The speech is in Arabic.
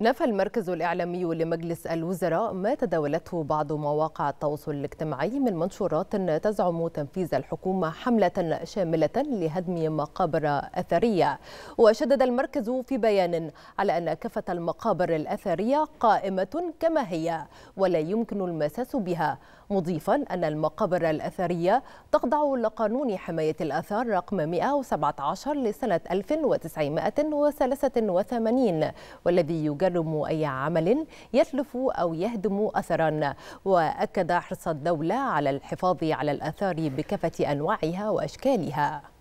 نفى المركز الإعلامي لمجلس الوزراء ما تداولته بعض مواقع التواصل الاجتماعي من منشورات تزعم تنفيذ الحكومة حملة شاملة لهدم مقابر أثرية. وشدد المركز في بيان على أن كافة المقابر الأثرية قائمة كما هي ولا يمكن المساس بها، مضيفا أن المقابر الأثرية تخضع لقانون حماية الآثار رقم 117 لسنة 1983 والذي يجرم أي عمل يتلف أو يهدم أثرا. وأكد حرص الدولة على الحفاظ على الآثار بكافة أنواعها وأشكالها.